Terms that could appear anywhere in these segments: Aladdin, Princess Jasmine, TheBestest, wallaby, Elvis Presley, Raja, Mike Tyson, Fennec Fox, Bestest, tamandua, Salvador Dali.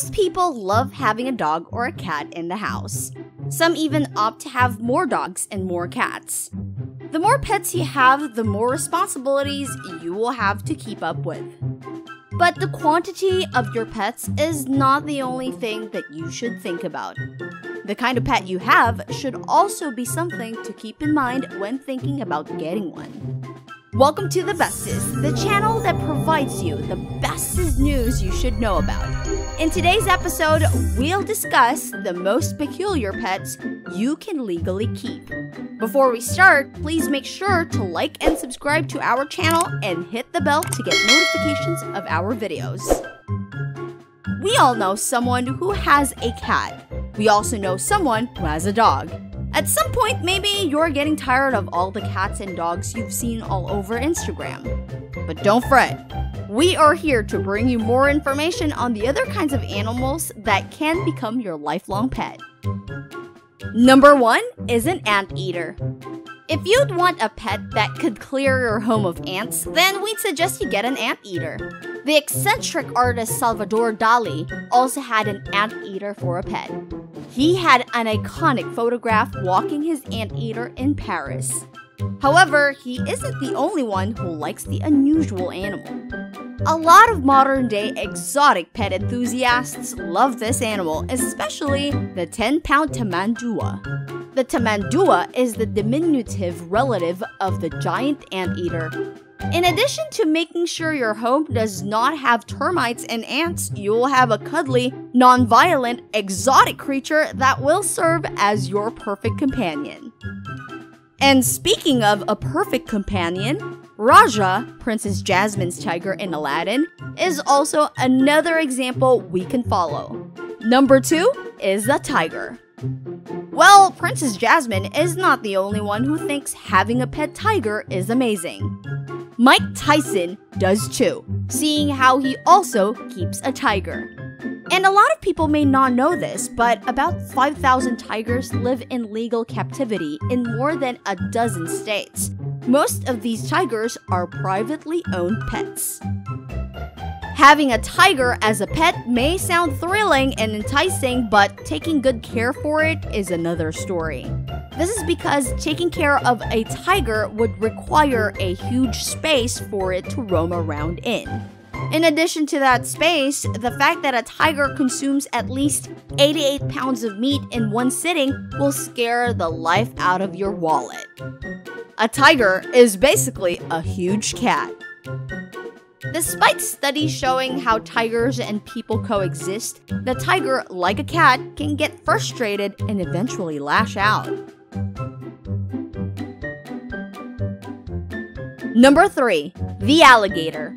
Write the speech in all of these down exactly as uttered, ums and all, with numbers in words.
Most people love having a dog or a cat in the house. Some even opt to have more dogs and more cats. The more pets you have, the more responsibilities you will have to keep up with. But the quantity of your pets is not the only thing that you should think about. The kind of pet you have should also be something to keep in mind when thinking about getting one. Welcome to The Bestest, the channel that provides you the bestest news you should know about. In today's episode, we'll discuss the most peculiar pets you can legally keep. Before we start, please make sure to like and subscribe to our channel and hit the bell to get notifications of our videos. We all know someone who has a cat. We also know someone who has a dog. At some point, maybe you're getting tired of all the cats and dogs you've seen all over Instagram. But don't fret. We are here to bring you more information on the other kinds of animals that can become your lifelong pet. Number one is an anteater. If you'd want a pet that could clear your home of ants, then we'd suggest you get an anteater. The eccentric artist Salvador Dali also had an anteater for a pet. He had an iconic photograph walking his anteater in Paris. However, he isn't the only one who likes the unusual animal. A lot of modern-day exotic pet enthusiasts love this animal, especially the ten pound tamandua. The tamandua is the diminutive relative of the giant anteater. In addition to making sure your home does not have termites and ants, you will have a cuddly, non-violent, exotic creature that will serve as your perfect companion. And speaking of a perfect companion, Raja, Princess Jasmine's tiger in Aladdin, is also another example we can follow. Number two is the tiger. Well, Princess Jasmine is not the only one who thinks having a pet tiger is amazing. Mike Tyson does too, seeing how he also keeps a tiger. And a lot of people may not know this, but about five thousand tigers live in legal captivity in more than a dozen states. Most of these tigers are privately owned pets. Having a tiger as a pet may sound thrilling and enticing, but taking good care for it is another story. This is because taking care of a tiger would require a huge space for it to roam around in. In addition to that space, the fact that a tiger consumes at least eighty-eight pounds of meat in one sitting will scare the life out of your wallet. A tiger is basically a huge cat. Despite studies showing how tigers and people coexist, the tiger, like a cat, can get frustrated and eventually lash out. Number three, the alligator.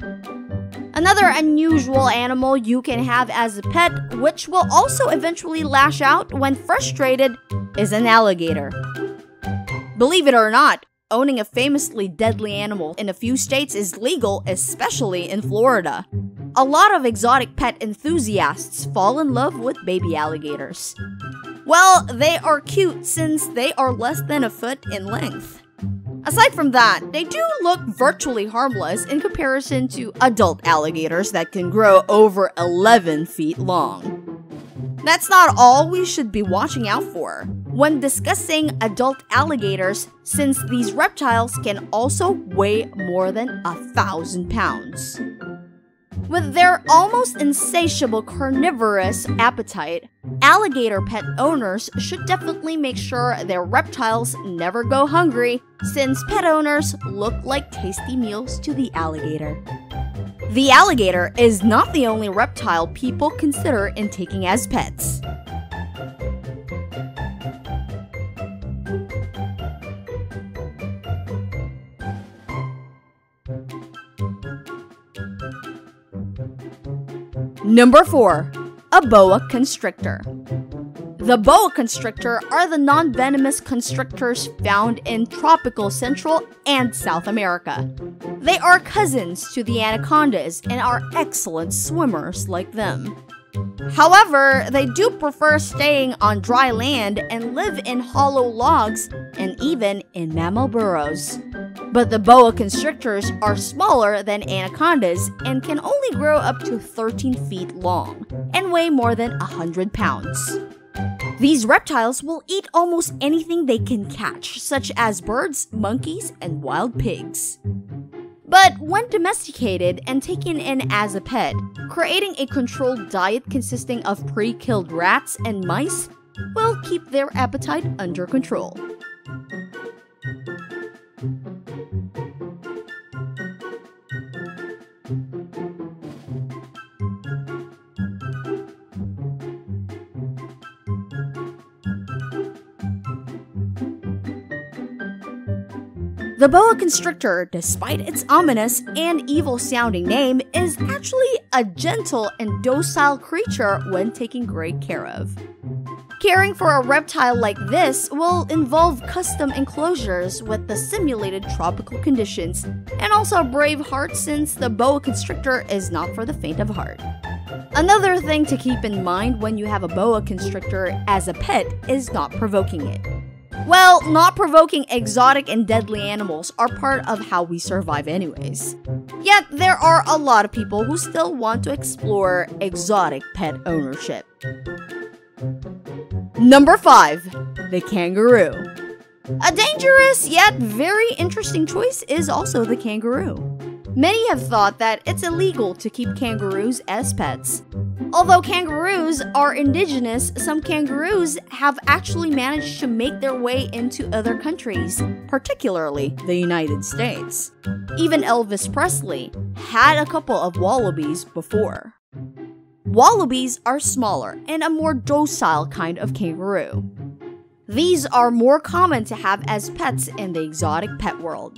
Another unusual animal you can have as a pet, which will also eventually lash out when frustrated, is an alligator. Believe it or not, owning a famously deadly animal in a few states is legal, especially in Florida. A lot of exotic pet enthusiasts fall in love with baby alligators. Well, they are cute since they are less than a foot in length. Aside from that, they do look virtually harmless in comparison to adult alligators that can grow over eleven feet long. That's not all we should be watching out for when discussing adult alligators, since these reptiles can also weigh more than a thousand pounds. With their almost insatiable carnivorous appetite, alligator pet owners should definitely make sure their reptiles never go hungry, since pet owners look like tasty meals to the alligator. The alligator is not the only reptile people consider in taking as pets. Number four, a boa constrictor. The boa constrictor are the non-venomous constrictors found in tropical Central and South America. They are cousins to the anacondas and are excellent swimmers like them. However, they do prefer staying on dry land and live in hollow logs and even in mammal burrows. But the boa constrictors are smaller than anacondas and can only grow up to thirteen feet long and weigh more than one hundred pounds. These reptiles will eat almost anything they can catch, such as birds, monkeys, and wild pigs. But when domesticated and taken in as a pet, creating a controlled diet consisting of pre-killed rats and mice will keep their appetite under control. The boa constrictor, despite its ominous and evil-sounding name, is actually a gentle and docile creature when taken great care of. Caring for a reptile like this will involve custom enclosures with the simulated tropical conditions, and also a brave heart since the boa constrictor is not for the faint of heart. Another thing to keep in mind when you have a boa constrictor as a pet is not provoking it. Well, not provoking exotic and deadly animals are part of how we survive anyways. Yet, there are a lot of people who still want to explore exotic pet ownership. Number five. The kangaroo. A dangerous yet very interesting choice is also the kangaroo. Many have thought that it's illegal to keep kangaroos as pets. Although kangaroos are indigenous, some kangaroos have actually managed to make their way into other countries, particularly the United States. Even Elvis Presley had a couple of wallabies before. Wallabies are smaller and a more docile kind of kangaroo. These are more common to have as pets in the exotic pet world.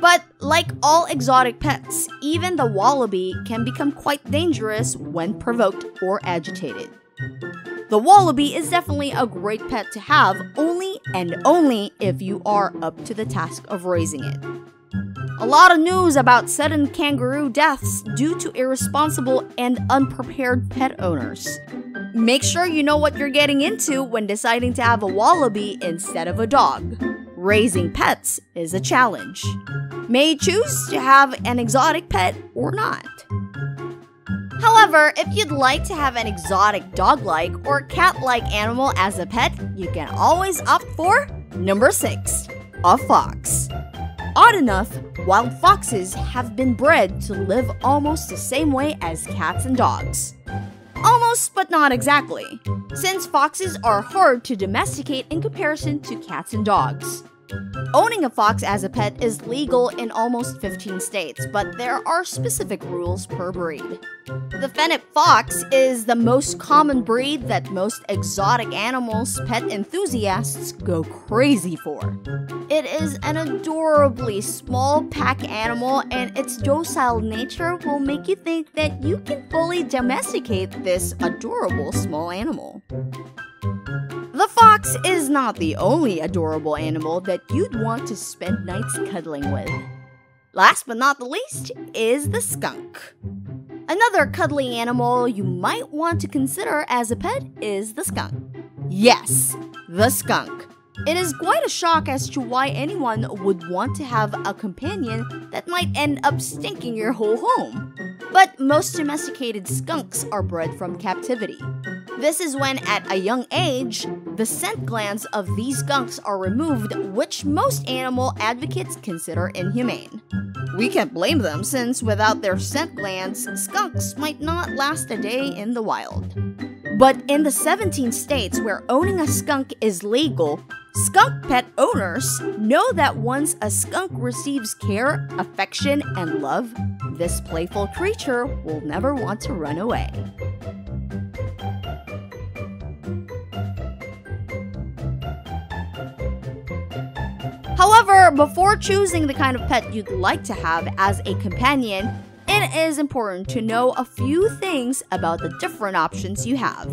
But like all exotic pets, even the wallaby can become quite dangerous when provoked or agitated. The wallaby is definitely a great pet to have only and only if you are up to the task of raising it. A lot of news about sudden kangaroo deaths due to irresponsible and unprepared pet owners. Make sure you know what you're getting into when deciding to have a wallaby instead of a dog. Raising pets is a challenge. May choose to have an exotic pet or not. However, if you'd like to have an exotic dog-like or cat-like animal as a pet, you can always opt for number six, a fox. Odd enough, wild foxes have been bred to live almost the same way as cats and dogs. Almost, but not exactly, since foxes are hard to domesticate in comparison to cats and dogs. Owning a fox as a pet is legal in almost fifteen states, but there are specific rules per breed. The Fennec Fox is the most common breed that most exotic animals pet enthusiasts go crazy for. It is an adorably small pack animal, and its docile nature will make you think that you can fully domesticate this adorable small animal. The fox is not the only adorable animal that you'd want to spend nights cuddling with. Last but not the least is the skunk. Another cuddly animal you might want to consider as a pet is the skunk. Yes, the skunk. It is quite a shock as to why anyone would want to have a companion that might end up stinking your whole home. But most domesticated skunks are bred from captivity. This is when, at a young age, the scent glands of these skunks are removed, which most animal advocates consider inhumane. We can't blame them, since without their scent glands, skunks might not last a day in the wild. But in the seventeen states where owning a skunk is legal, skunk pet owners know that once a skunk receives care, affection, and love, this playful creature will never want to run away. However, before choosing the kind of pet you'd like to have as a companion, it is important to know a few things about the different options you have.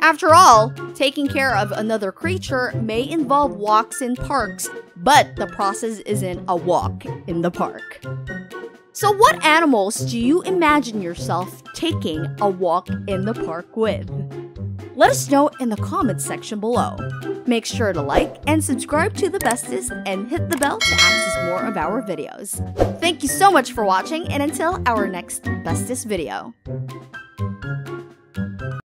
After all, taking care of another creature may involve walks in parks, but the process isn't a walk in the park. So what animals do you imagine yourself taking a walk in the park with? Let us know in the comments section below. Make sure to like and subscribe to The Bestest and hit the bell to access more of our videos. Thank you so much for watching, and until our next Bestest video.